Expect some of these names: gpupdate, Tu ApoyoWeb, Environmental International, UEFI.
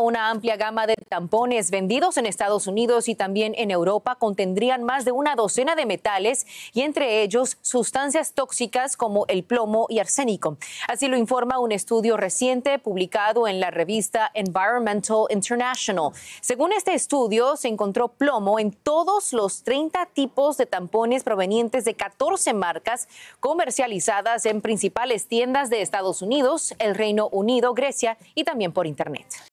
Una amplia gama de tampones vendidos en Estados Unidos y también en Europa contendrían más de una docena de metales y entre ellos sustancias tóxicas como el plomo y arsénico. Así lo informa un estudio reciente publicado en la revista Environmental International. Según este estudio, se encontró plomo en todos los 30 tipos de tampones provenientes de 14 marcas comercializadas en principales tiendas de Estados Unidos, el Reino Unido, Grecia y también por Internet.